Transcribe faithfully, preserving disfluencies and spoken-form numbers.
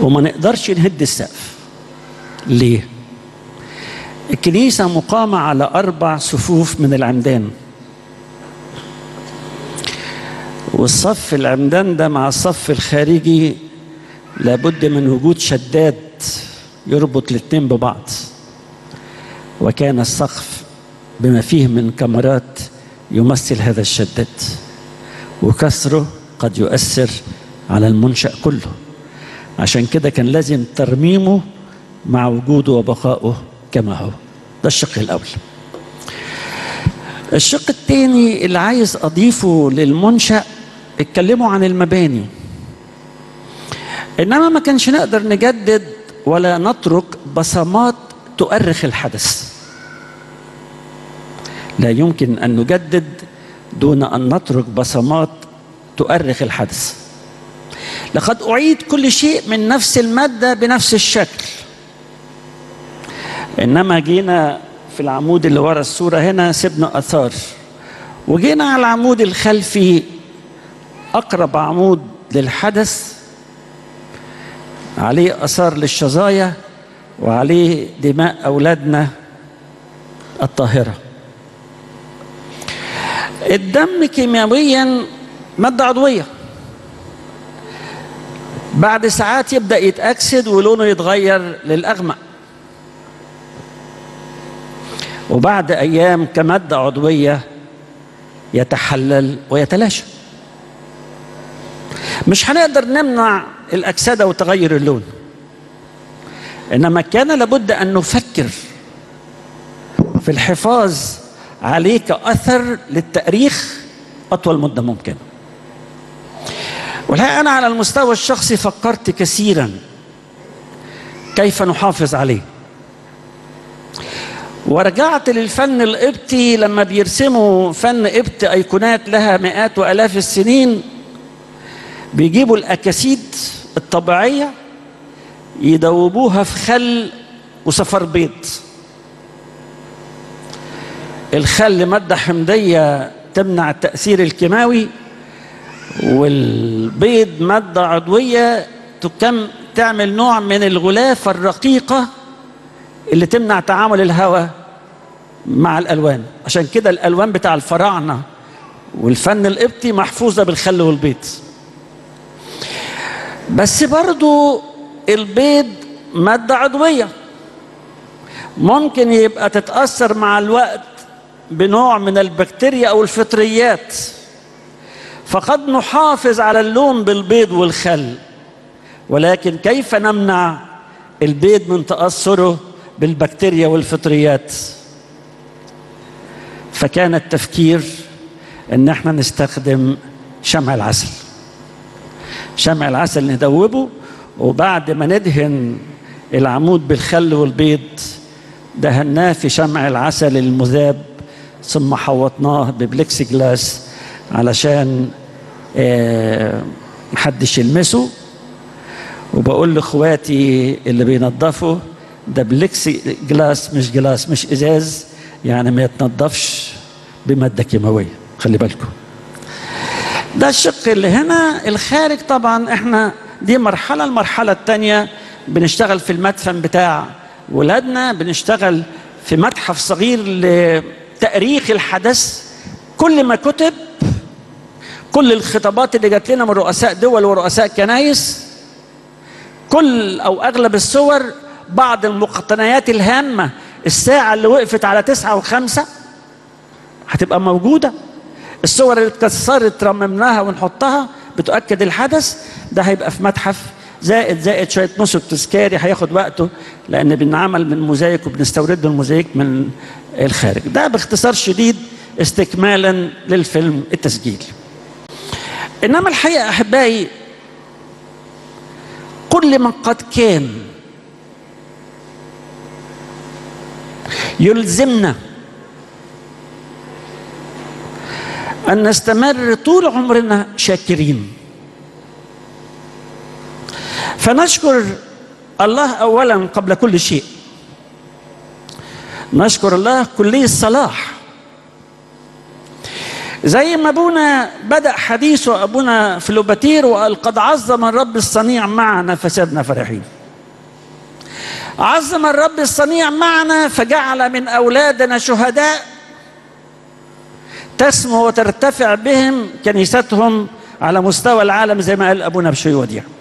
وما نقدرش نهد السقف. ليه؟ الكنيسة مقامة على أربع صفوف من العمدان، والصف العمدان ده مع الصف الخارجي لابد من وجود شداد يربط الاثنين ببعض. وكان السقف بما فيه من كمرات يمثل هذا الشداد، وكسره قد يؤثر على المنشأ كله، عشان كده كان لازم ترميمه مع وجوده وبقائه كما هو. ده الشق الأول. الشق الثاني اللي عايز أضيفه للمنشأ، اتكلموا عن المباني، إنما ما كانش نقدر نجدد ولا نترك بصمات تؤرخ الحدث. لا يمكن أن نجدد دون أن نترك بصمات تؤرخ الحدث. لقد أعيد كل شيء من نفس المادة بنفس الشكل. إنما جينا في العمود اللي ورا الصورة هنا سيبنا آثار، وجينا على العمود الخلفي أقرب عمود للحدث، عليه آثار للشظايا وعليه دماء أولادنا الطاهرة. الدم كيميائيا مادة عضوية، بعد ساعات يبدأ يتأكسد ولونه يتغير للأغمق، وبعد أيام كمادة عضوية يتحلل ويتلاشى. مش هنقدر نمنع الأكسدة وتغير اللون، إنما كان لابد أن نفكر في الحفاظ عليه كأثر للتأريخ أطول مدة ممكنة. والحقيقة أنا على المستوى الشخصي فكرت كثيرا كيف نحافظ عليه، ورجعت للفن القبطي لما بيرسموا فن قبطي أيقونات لها مئات وآلاف السنين، بيجيبوا الأكاسيد الطبيعية يدوبوها في خل وصفار بيض. الخل مادة حمضية تمنع التأثير الكيماوي، والبيض مادة عضوية تكم تعمل نوع من الغلافة الرقيقة اللي تمنع تعامل الهواء مع الألوان. عشان كده الألوان بتاع الفراعنة والفن القبطي محفوظة بالخل والبيض. بس برضو البيض مادة عضوية ممكن يبقى تتأثر مع الوقت بنوع من البكتيريا أو الفطريات، فقد نحافظ على اللون بالبيض والخل، ولكن كيف نمنع البيض من تأثره بالبكتيريا والفطريات؟ فكان التفكير ان احنا نستخدم شمع العسل. شمع العسل ندوبه، وبعد ما ندهن العمود بالخل والبيض دهناه في شمع العسل المذاب، ثم حوطناه ببلكسي جلاس علشان آه محدش يلمسه. وبقول لاخواتي اللي بينظفوا، ده بلكسي جلاس مش جلاس مش ازاز، يعني ما يتنضفش بماده كيماويه، خلي بالكم. ده الشق اللي هنا الخارج. طبعا احنا دي مرحله، المرحله الثانيه بنشتغل في المدفن بتاع ولادنا، بنشتغل في متحف صغير لتاريخ الحدث، كل ما كتب، كل الخطابات اللي جات لنا من رؤساء دول ورؤساء كنايس، كل او اغلب الصور، بعض المقتنيات الهامة، الساعة اللي وقفت على تسعة وخمسة هتبقى موجودة، الصور اللي اتكسرت رممناها ونحطها بتؤكد الحدث. ده هيبقى في متحف، زائد زائد شوية نسج تذكاري هياخد وقته، لأن بنعمل من موزايك وبنستورد الموزايك من الخارج. ده باختصار شديد استكمالا للفيلم التسجيل. إنما الحقيقة أحبائي، كل من قد كان يلزمنا أن نستمر طول عمرنا شاكرين. فنشكر الله أولا قبل كل شيء، نشكر الله كلي الصلاح زي ما ابونا بدأ حديثه ابونا فلوباتير وقال قد عظم الرب الصنيع معنا فسدنا فرحين. عظم الرب الصنيع معنا فجعل من اولادنا شهداء تسمو وترتفع بهم كنيستهم على مستوى العالم زي ما قال ابونا بشوي وديع.